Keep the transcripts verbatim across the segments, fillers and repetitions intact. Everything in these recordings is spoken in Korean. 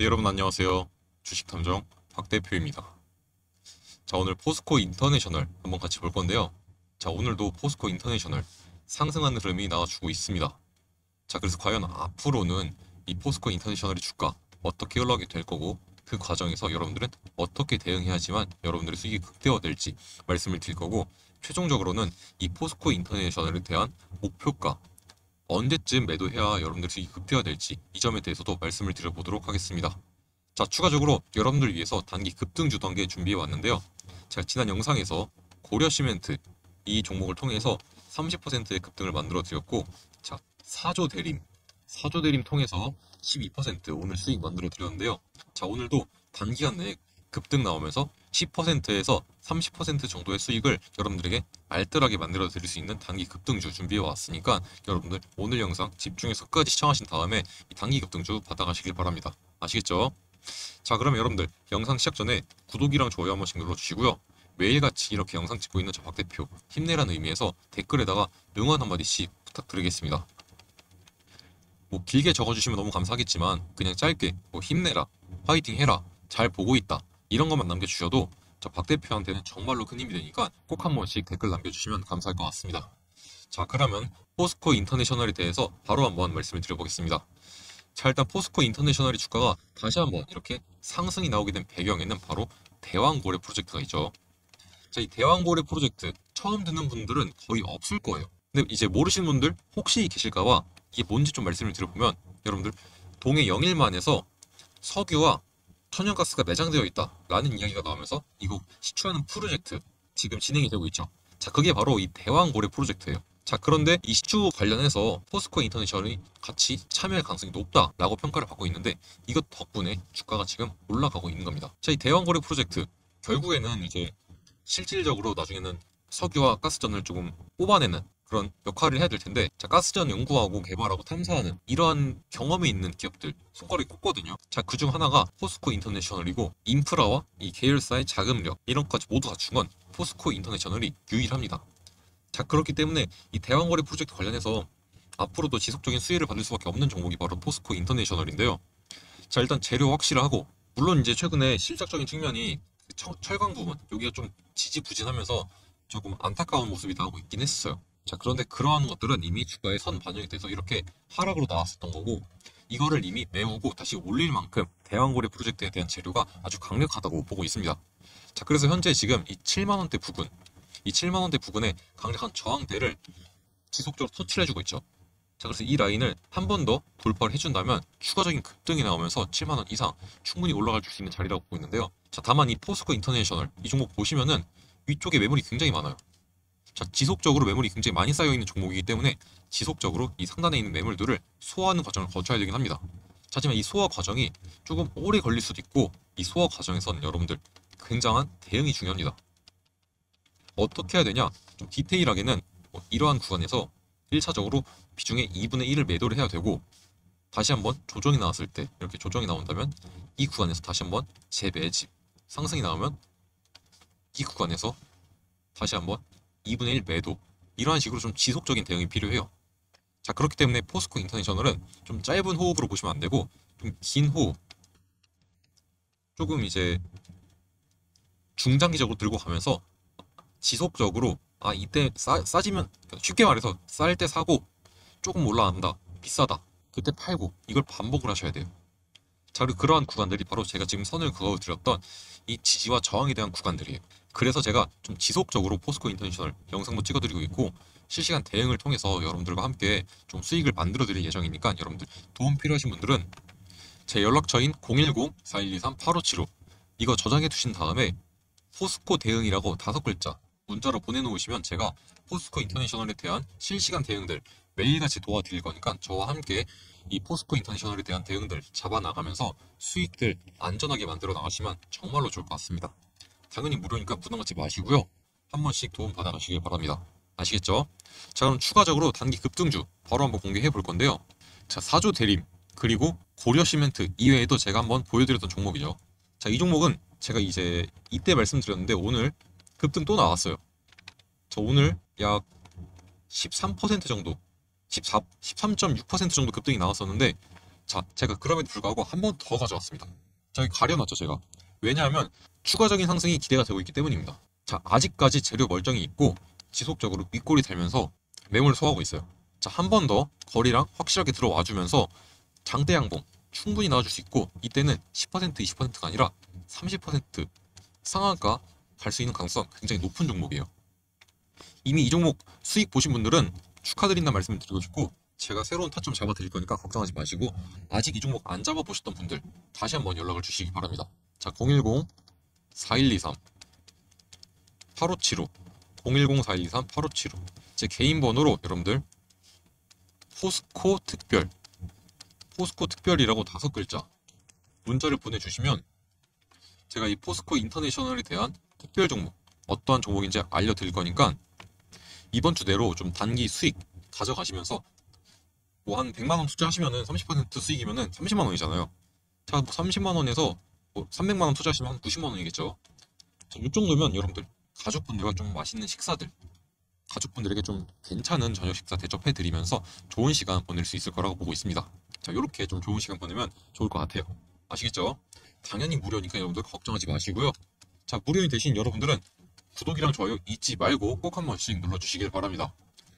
네, 여러분 안녕하세요. 주식탐정 박대표입니다. 자, 오늘 포스코 인터내셔널 한번 같이 볼 건데요. 자, 오늘도 포스코 인터내셔널 상승하는 흐름이 나와주고 있습니다. 자, 그래서 과연 앞으로는 이 포스코 인터내셔널의 주가 어떻게 흘러가게 될 거고, 그 과정에서 여러분들은 어떻게 대응해야지만 여러분들의 수익이 극대화될지 말씀을 드릴 거고, 최종적으로는 이 포스코 인터내셔널에 대한 목표가 언제쯤 매도해야 여러분들 수익이 극대화될지, 이 점에 대해서도 말씀을 드려보도록 하겠습니다. 자, 추가적으로 여러분들을 위해서 단기 급등주 단계 준비해왔는데요. 제가 지난 영상에서 고려시멘트 이 종목을 통해서 삼십 퍼센트의 급등을 만들어드렸고, 자, 사조대림 사조대림 통해서 십이 퍼센트 오늘 수익 만들어드렸는데요. 자, 오늘도 단기간 내에 급등 나오면서 십 퍼센트에서 삼십 퍼센트 정도의 수익을 여러분들에게 알뜰하게 만들어 드릴 수 있는 단기 급등주 준비해 왔으니까, 여러분들 오늘 영상 집중해서 끝까지 시청하신 다음에 이 단기 급등주 받아가시길 바랍니다. 아시겠죠? 자, 그럼 여러분들 영상 시작 전에 구독이랑 좋아요 한 번씩 눌러주시고요. 매일같이 이렇게 영상 찍고 있는 저 박대표 힘내라는 의미에서 댓글에다가 응원 한마디씩 부탁드리겠습니다. 뭐 길게 적어주시면 너무 감사하겠지만, 그냥 짧게 뭐 힘내라, 화이팅 해라, 잘 보고 있다, 이런 것만 남겨주셔도 저 박대표한테는 정말로 큰 힘이 되니까 꼭 한 번씩 댓글 남겨주시면 감사할 것 같습니다. 자, 그러면 포스코 인터내셔널에 대해서 바로 한번 말씀을 드려보겠습니다. 자, 일단 포스코 인터내셔널의 주가가 다시 한번 이렇게 상승이 나오게 된 배경에는 바로 대왕고래 프로젝트가 있죠. 자, 이 대왕고래 프로젝트 처음 듣는 분들은 거의 없을 거예요. 근데 이제 모르시는 분들 혹시 계실까봐 이게 뭔지 좀 말씀을 드려보면, 여러분들 동해 영일만에서 석유와 천연가스가 매장되어 있다 라는 이야기가 나오면서 이거 시추하는 프로젝트 지금 진행이 되고 있죠. 자, 그게 바로 이 대왕고래 프로젝트예요. 자, 그런데 이 시추 관련해서 포스코 인터내셔널이 같이 참여할 가능성이 높다 라고 평가를 받고 있는데, 이것 덕분에 주가가 지금 올라가고 있는 겁니다. 자, 이 대왕고래 프로젝트 결국에는 이제 실질적으로 나중에는 석유와 가스전을 조금 뽑아내는 그런 역할을 해야 될 텐데, 자, 가스전 연구하고 개발하고 탐사하는 이러한 경험이 있는 기업들 손가락이 꼽거든요. 자, 그중 하나가 포스코 인터내셔널이고, 인프라와 이 계열사의 자금력 이런 것까지 모두 갖춘 건 포스코 인터내셔널이 유일합니다. 자, 그렇기 때문에 이 대왕고래 프로젝트 관련해서 앞으로도 지속적인 수혜를 받을 수밖에 없는 종목이 바로 포스코 인터내셔널인데요. 자, 일단 재료 확실하고, 물론 이제 최근에 실적적인 측면이 철, 철강 부분 여기가 좀 지지부진하면서 조금 안타까운 모습이 나오고 있긴 했어요. 자, 그런데 그러한 것들은 이미 주가에 선 반영이 돼서 이렇게 하락으로 나왔었던 거고, 이거를 이미 메우고 다시 올릴 만큼 대왕고래 프로젝트에 대한 재료가 아주 강력하다고 보고 있습니다. 자, 그래서 현재 지금 이 칠만 원대 부근, 이 칠만 원대 부근에 강력한 저항대를 지속적으로 터치를 해주고 있죠. 자, 그래서 이 라인을 한 번 더 돌파를 해준다면 추가적인 급등이 나오면서 칠만 원 이상 충분히 올라갈 수 있는 자리라고 보고 있는데요. 자, 다만 이 포스코 인터내셔널 이 종목 보시면은 위쪽에 매물이 굉장히 많아요. 자, 지속적으로 매물이 굉장히 많이 쌓여있는 종목이기 때문에 지속적으로 이 상단에 있는 매물들을 소화하는 과정을 거쳐야 되긴 합니다. 자, 하지만 이 소화 과정이 조금 오래 걸릴 수도 있고, 이 소화 과정에서는 여러분들 굉장한 대응이 중요합니다. 어떻게 해야 되냐? 좀 디테일하게는 뭐 이러한 구간에서 일 차적으로 비중의 이분의 일을 매도를 해야 되고, 다시 한번 조정이 나왔을 때, 이렇게 조정이 나온다면 이 구간에서 다시 한번 재매집, 상승이 나오면 이 구간에서 다시 한번 이분의 일 매도, 이러한 식으로 좀 지속적인 대응이 필요해요. 자, 그렇기 때문에 포스코 인터내셔널은 좀 짧은 호흡으로 보시면 안 되고, 좀 긴 호흡, 조금 이제 중장기적으로 들고 가면서 지속적으로, 아, 이때 싸, 싸지면, 쉽게 말해서 쌀 때 사고 조금 올라간다, 비싸다, 그때 팔고, 이걸 반복을 하셔야 돼요. 자, 그리고 그러한 구간들이 바로 제가 지금 선을 그어드렸던 이 지지와 저항에 대한 구간들이에요. 그래서 제가 좀 지속적으로 포스코 인터내셔널 영상도 찍어드리고 있고, 실시간 대응을 통해서 여러분들과 함께 좀 수익을 만들어드릴 예정이니까, 여러분들 도움 필요하신 분들은 제 연락처인 공일공 사일이삼 팔오칠오 이거 저장해 두신 다음에 포스코 대응이라고 다섯 글자 문자로 보내놓으시면, 제가 포스코 인터내셔널에 대한 실시간 대응들 매일같이 도와드릴 거니까 저와 함께 이 포스코 인터내셔널에 대한 대응들 잡아나가면서 수익들 안전하게 만들어 나가시면 정말로 좋을 것 같습니다. 당연히 무료니까 부담 갖지 마시고요. 한 번씩 도움 받아가시길 바랍니다. 아시겠죠? 자, 그럼 추가적으로 단기 급등주 바로 한번 공개해 볼 건데요. 자, 사조대림 그리고 고려시멘트 이외에도 제가 한번 보여드렸던 종목이죠. 자, 이 종목은 제가 이제 이때 말씀드렸는데, 오늘 급등 또 나왔어요. 자, 오늘 약 십삼 퍼센트 정도, 십사, 십삼 점 육 퍼센트 정도 급등이 나왔었는데, 자, 제가 그럼에도 불구하고 한 번 더 가져왔습니다. 저기 가려놨죠, 제가. 왜냐하면 추가적인 상승이 기대가 되고 있기 때문입니다. 자, 아직까지 재료 멀쩡히 있고 지속적으로 윗골이 달면서 매물 소화하고 있어요. 자, 한 번 더 거리랑 확실하게 들어와주면서 장대 양봉 충분히 나와줄 수 있고, 이때는 십 퍼센트, 이십 퍼센트가 아니라 삼십 퍼센트 상한가 갈 수 있는 가능성 굉장히 높은 종목이에요. 이미 이 종목 수익 보신 분들은 축하드린다는 말씀을 드리고 싶고, 제가 새로운 타점 잡아드릴 거니까 걱정하지 마시고, 아직 이 종목 안 잡아보셨던 분들 다시 한번 연락을 주시기 바랍니다. 자, 공일공 사일이삼 팔오칠오 공일공 사일이삼 팔오칠오 제 개인 번호로 여러분들 포스코 특별 포스코 특별이라고 다섯 글자 문자를 보내주시면 제가 이 포스코 인터내셔널에 대한 특별 종목, 어떠한 종목인지 알려드릴 거니까 이번 주 내로 좀 단기 수익 가져가시면서 뭐 한 백만 원 투자하시면은 삼십 퍼센트 수익이면은 삼십만 원이잖아요. 자, 뭐 삼십만 원에서 뭐 삼백만 원 투자하시면 한 구십만 원이겠죠. 자, 이 정도면 여러분들 가족분들과 좀 맛있는 식사들, 가족분들에게 좀 괜찮은 저녁 식사 대접해드리면서 좋은 시간 보낼 수 있을 거라고 보고 있습니다. 자, 이렇게 좀 좋은 시간 보내면 좋을 것 같아요. 아시겠죠? 당연히 무료니까 여러분들 걱정하지 마시고요. 자, 무료인 대신 여러분들은 구독이랑 좋아요 잊지 말고 꼭 한 번씩 눌러주시길 바랍니다.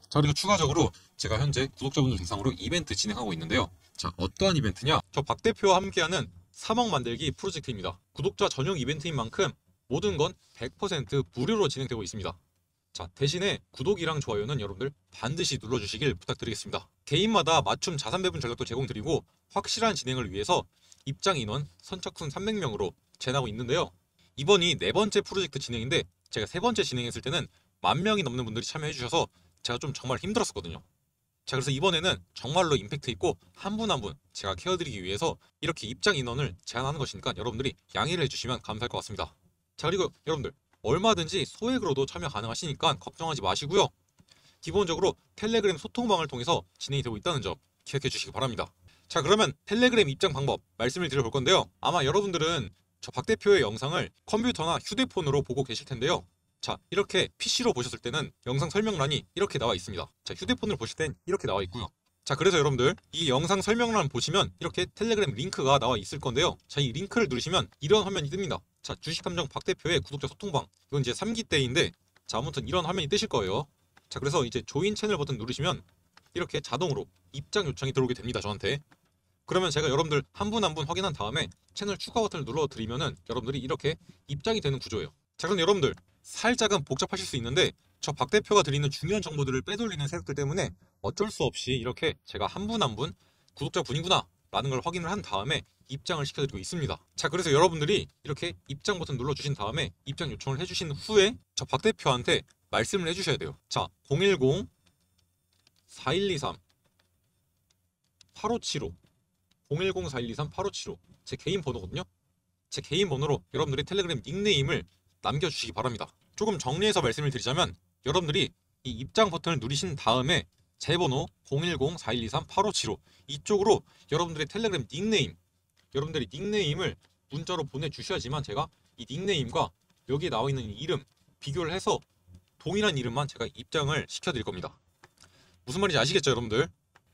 자, 그리고 추가적으로 제가 현재 구독자분들 대상으로 이벤트 진행하고 있는데요. 자, 어떠한 이벤트냐? 저 박대표와 함께하는 삼억 만들기 프로젝트입니다. 구독자 전용 이벤트인 만큼 모든 건 백 퍼센트 무료로 진행되고 있습니다. 자, 대신에 구독이랑 좋아요는 여러분들 반드시 눌러주시길 부탁드리겠습니다. 개인마다 맞춤 자산 배분 전략도 제공드리고, 확실한 진행을 위해서 입장 인원 선착순 삼백 명으로 제한하고 있는데요. 이번이 네 번째 프로젝트 진행인데, 제가 세 번째 진행했을 때는 만 명이 넘는 분들이 참여해주셔서 제가 좀 정말 힘들었었거든요. 자, 그래서 이번에는 정말로 임팩트 있고 한 분 한 분 제가 케어드리기 위해서 이렇게 입장 인원을 제한하는 것이니까 여러분들이 양해를 해주시면 감사할 것 같습니다. 자, 그리고 여러분들 얼마든지 소액으로도 참여 가능하시니까 걱정하지 마시고요. 기본적으로 텔레그램 소통방을 통해서 진행이 되고 있다는 점 기억해 주시기 바랍니다. 자, 그러면 텔레그램 입장 방법 말씀을 드려볼 건데요. 아마 여러분들은 저 박 대표의 영상을 컴퓨터나 휴대폰으로 보고 계실 텐데요. 자, 이렇게 피씨로 보셨을 때는 영상 설명란이 이렇게 나와 있습니다. 자, 휴대폰을 보실 땐 이렇게 나와 있고요. 자, 그래서 여러분들 이 영상 설명란 보시면 이렇게 텔레그램 링크가 나와 있을 건데요. 자, 이 링크를 누르시면 이런 화면이 뜹니다. 자, 주식탐정 박 대표의 구독자 소통방, 이건 이제 삼 기 때인데, 자, 아무튼 이런 화면이 뜨실 거예요. 자, 그래서 이제 조인 채널 버튼 누르시면 이렇게 자동으로 입장 요청이 들어오게 됩니다, 저한테. 그러면 제가 여러분들 한 분 한 분 확인한 다음에 채널 추가 버튼을 눌러드리면은 여러분들이 이렇게 입장이 되는 구조예요. 자, 그럼 여러분들 살짝은 복잡하실 수 있는데, 저 박 대표가 드리는 중요한 정보들을 빼돌리는 세력들 때문에 어쩔 수 없이 이렇게 제가 한 분 한 분 구독자 분이구나 라는 걸 확인을 한 다음에 입장을 시켜드리고 있습니다. 자, 그래서 여러분들이 이렇게 입장 버튼 눌러주신 다음에 입장 요청을 해주신 후에 저 박 대표한테 말씀을 해주셔야 돼요. 자, 공일공 사일이삼 팔오칠오 공일공 사일이삼 팔오칠오 제 개인 번호거든요. 제 개인 번호로 여러분들이 텔레그램 닉네임을 남겨주시기 바랍니다. 조금 정리해서 말씀을 드리자면, 여러분들이 이 입장 버튼을 누르신 다음에 제 번호 공일공 사일이삼 팔오칠오 이쪽으로 여러분들의 텔레그램 닉네임, 여러분들이 닉네임을 문자로 보내주셔야지만 제가 이 닉네임과 여기에 나와 있는 이름 비교를 해서 동일한 이름만 제가 입장을 시켜드릴 겁니다. 무슨 말인지 아시겠죠, 여러분들?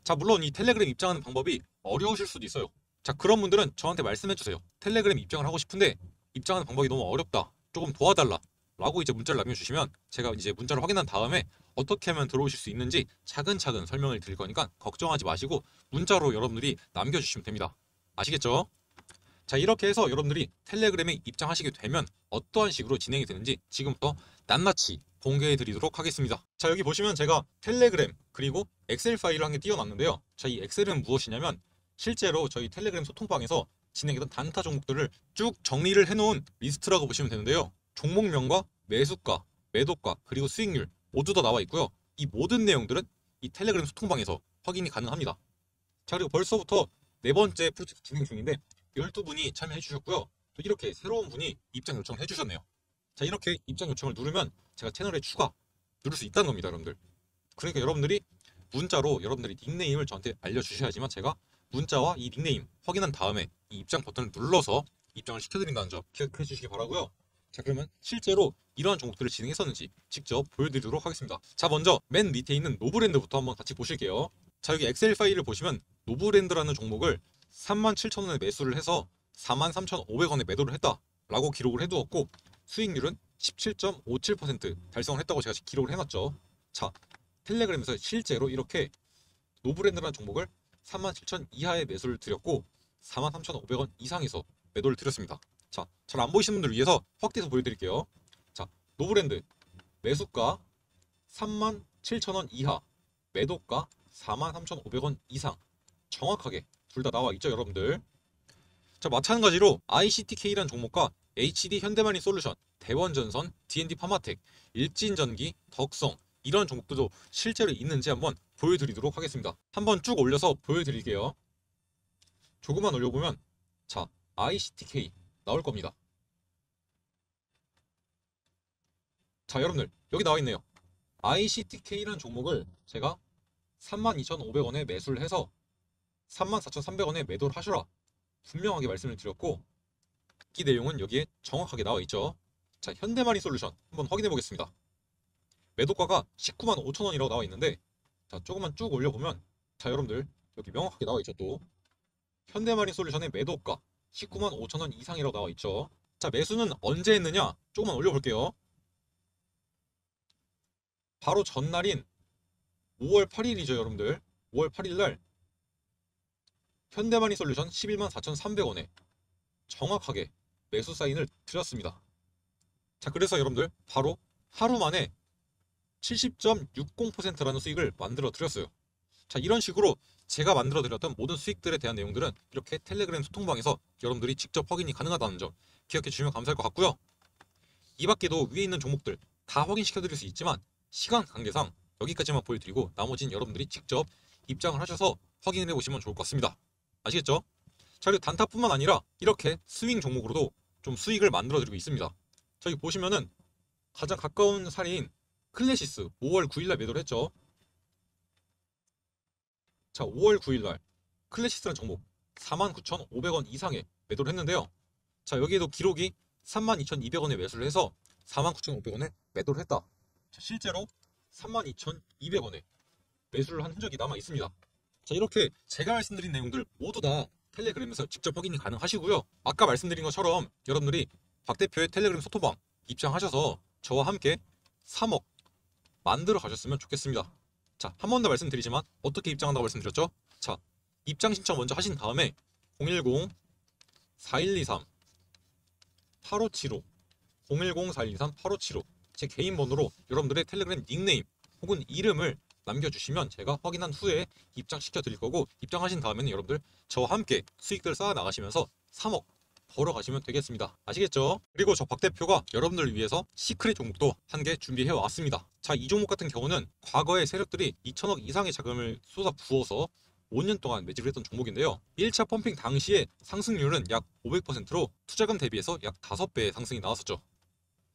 자, 물론 이 텔레그램 입장하는 방법이 어려우실 수도 있어요. 자, 그런 분들은 저한테 말씀해주세요. 텔레그램 입장을 하고 싶은데 입장하는 방법이 너무 어렵다, 조금 도와달라 라고 이제 문자를 남겨주시면 제가 이제 문자를 확인한 다음에 어떻게 하면 들어오실 수 있는지 차근차근 설명을 드릴 거니까 걱정하지 마시고 문자로 여러분들이 남겨주시면 됩니다. 아시겠죠? 자, 이렇게 해서 여러분들이 텔레그램에 입장하시게 되면 어떠한 식으로 진행이 되는지 지금부터 낱낱이 공개해 드리도록 하겠습니다. 자, 여기 보시면 제가 텔레그램 그리고 엑셀 파일을 한 개 띄워놨는데요. 자, 이 엑셀은 무엇이냐면 실제로 저희 텔레그램 소통방에서 진행했던 단타 종목들을 쭉 정리를 해놓은 리스트라고 보시면 되는데요. 종목명과 매수가, 매도가, 그리고 수익률 모두 다 나와 있고요. 이 모든 내용들은 이 텔레그램 소통방에서 확인이 가능합니다. 자, 그리고 벌써부터 네 번째 프로젝트 진행 중인데 열두 분이 참여해 주셨고요. 또 이렇게 새로운 분이 입장 요청을 해 주셨네요. 자, 이렇게 입장 요청을 누르면 제가 채널에 추가 누를 수 있다는 겁니다, 여러분들. 그러니까 여러분들이 문자로 여러분들이 닉네임을 저한테 알려주셔야지만 제가 문자와 이 닉네임 확인한 다음에 이 입장 버튼을 눌러서 입장을 시켜드린다는 점 기억해 주시기 바라고요. 자, 그러면 실제로 이러한 종목들을 진행했었는지 직접 보여드리도록 하겠습니다. 자, 먼저 맨 밑에 있는 노브랜드부터 한번 같이 보실게요. 자, 여기 엑셀 파일을 보시면 노브랜드라는 종목을 삼만 칠천 원에 매수를 해서 사만 삼천 오백 원에 매도를 했다라고 기록을 해두었고 수익률은 십칠 점 오칠 퍼센트 달성을 했다고 제가 기록을 해놨죠. 자, 텔레그램에서 실제로 이렇게 노브랜드라는 종목을 삼만 칠천 이하에 매수를 드렸고 사만 삼천 오백 원 이상에서 매도를 드렸습니다. 자, 잘 안 보이시는 분들을 위해서 확대해서 보여드릴게요. 자, 노브랜드 매수가 삼만 칠천 원 이하, 매도가 사만 삼천 오백 원 이상 정확하게 둘 다 나와 있죠, 여러분들. 자, 마찬가지로 아이씨티케이라는 종목과 에이치디 현대마린솔루션, 대원전선, 디 앤 디 파마텍, 일진전기, 덕성 이런 종목들도 실제로 있는지 한번 보여드리도록 하겠습니다. 한번 쭉 올려서 보여드릴게요. 조금만 올려보면 자, 아이씨티케이 나올 겁니다. 자, 여러분들 여기 나와 있네요. 아이씨티케이라는 종목을 제가 삼만 이천 오백 원에 매수를 해서 삼만 사천 삼백 원에 매도를 하셔라 분명하게 말씀을 드렸고 이 내용은 여기에 정확하게 나와 있죠. 자, 현대마린솔루션 한번 확인해 보겠습니다. 매도가가 십구만 오천 원이라고 나와 있는데 자, 조금만 쭉 올려보면 자, 여러분들 여기 명확하게 나와 있죠. 또 현대마린솔루션의 매도가 십구만 오천 원 이상이라고 나와 있죠. 자, 매수는 언제 했느냐? 조금만 올려볼게요. 바로 전날인 오월 팔일이죠, 여러분들. 오월 팔일날 현대마린솔루션 십일만 사천 삼백 원에 정확하게 매수 사인을 드렸습니다. 자, 그래서 여러분들 바로 하루 만에 칠십 점 육공 퍼센트라는 수익을 만들어 드렸어요. 자, 이런 식으로 제가 만들어 드렸던 모든 수익들에 대한 내용들은 이렇게 텔레그램 소통방에서 여러분들이 직접 확인이 가능하다는 점 기억해 주시면 감사할 것 같고요. 이 밖에도 위에 있는 종목들 다 확인시켜 드릴 수 있지만 시간 관계상 여기까지만 보여드리고 나머지는 여러분들이 직접 입장을 하셔서 확인을 해보시면 좋을 것 같습니다. 아시겠죠? 자, 그리고 단타뿐만 아니라 이렇게 스윙 종목으로도 좀 수익을 만들어 드리고 있습니다. 저기 보시면은 가장 가까운 사례인 클래시스 오월 구일날 매도를 했죠. 자, 오월 구일날 클래시스라는 종목 사만 구천 오백 원 이상에 매도를 했는데요. 자, 여기에도 기록이 삼만 이천 이백 원에 매수를 해서 사만 구천 오백 원에 매도를 했다. 자, 실제로 삼만 이천 이백 원에 매수를 한 흔적이 남아 있습니다. 자, 이렇게 제가 말씀드린 내용들 모두 다 텔레그램에서 직접 확인이 가능하시고요. 아까 말씀드린 것처럼 여러분들이 박 대표의 텔레그램 소통방 입장하셔서 저와 함께 삼억 만들어 가셨으면 좋겠습니다. 자, 한 번 더 말씀드리지만 어떻게 입장한다고 말씀드렸죠? 자, 입장 신청 먼저 하신 다음에 공일공 사일이삼 팔오칠오 공일공 사일이삼 팔오칠오 제 개인 번호로 여러분들의 텔레그램 닉네임 혹은 이름을 남겨주시면 제가 확인한 후에 입장시켜 드릴 거고 입장하신 다음에는 여러분들 저와 함께 수익들 쌓아 나가시면서 삼억 걸어 가시면 되겠습니다. 아시겠죠? 그리고 저 박 대표가 여러분들을 위해서 시크릿 종목도 한 개 준비해 왔습니다. 자, 이 종목 같은 경우는 과거에 세력들이 이천억 이상의 자금을 쏟아 부어서 오 년 동안 매집을 했던 종목인데요. 일 차 펌핑 당시에 상승률은 약 오백 퍼센트로 투자금 대비해서 약 다섯 배의 상승이 나왔었죠.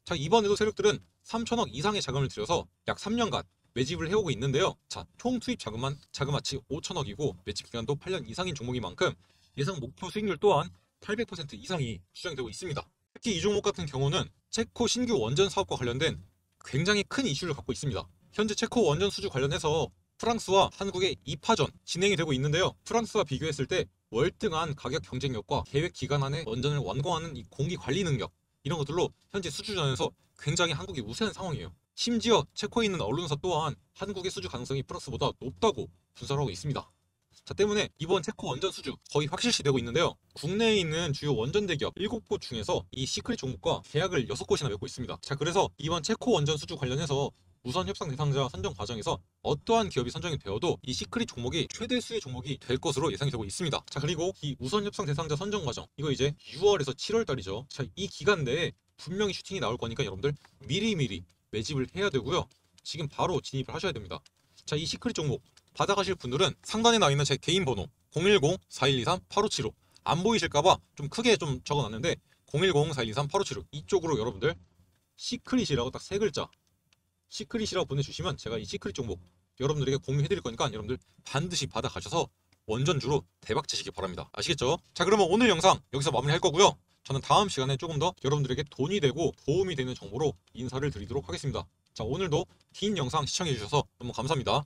자, 이번에도 세력들은 삼천억 이상의 자금을 들여서 약 삼 년간 매집을 해오고 있는데요. 자, 총 투입 자금만 자금아치 오천억이고 매집 기간도 팔 년 이상인 종목인 만큼 예상 목표 수익률 또한 팔백 퍼센트 이상이 추정되고 있습니다. 특히 이 종목 같은 경우는 체코 신규 원전 사업과 관련된 굉장히 큰 이슈를 갖고 있습니다. 현재 체코 원전 수주 관련해서 프랑스와 한국의 이 파전 진행이 되고 있는데요. 프랑스와 비교했을 때 월등한 가격 경쟁력과 계획 기간 안에 원전을 완공하는 이 공기 관리 능력 이런 것들로 현재 수주전에서 굉장히 한국이 우세한 상황이에요. 심지어 체코에 있는 언론사 또한 한국의 수주 가능성이 프랑스보다 높다고 분석하고 있습니다. 자, 때문에 이번 체코 원전 수주 거의 확실시 되고 있는데요. 국내에 있는 주요 원전 대기업 일곱 곳 중에서 이 시크릿 종목과 계약을 여섯 곳이나 맺고 있습니다. 자, 그래서 이번 체코 원전 수주 관련해서 우선 협상 대상자 선정 과정에서 어떠한 기업이 선정이 되어도 이 시크릿 종목이 최대 수의 종목이 될 것으로 예상이 되고 있습니다. 자, 그리고 이 우선 협상 대상자 선정 과정 이거 이제 유월에서 칠월달이죠. 자, 이 기간 내에 분명히 슈팅이 나올 거니까 여러분들 미리미리 매집을 해야 되고요. 지금 바로 진입을 하셔야 됩니다. 자, 이 시크릿 종목 받아가실 분들은 상단에 나와있는 제 개인 번호 공일공 사일이삼 팔오칠오 안 보이실까봐 좀 크게 좀 적어놨는데 공일공 사일이삼 팔오칠오 이쪽으로 여러분들 시크릿이라고 딱 세 글자 시크릿이라고 보내주시면 제가 이 시크릿 종목 여러분들에게 공유해드릴 거니까 여러분들 반드시 받아가셔서 원전주로 대박 치시기 바랍니다. 아시겠죠? 자, 그러면 오늘 영상 여기서 마무리할 거고요. 저는 다음 시간에 조금 더 여러분들에게 돈이 되고 도움이 되는 정보로 인사를 드리도록 하겠습니다. 자, 오늘도 긴 영상 시청해주셔서 너무 감사합니다.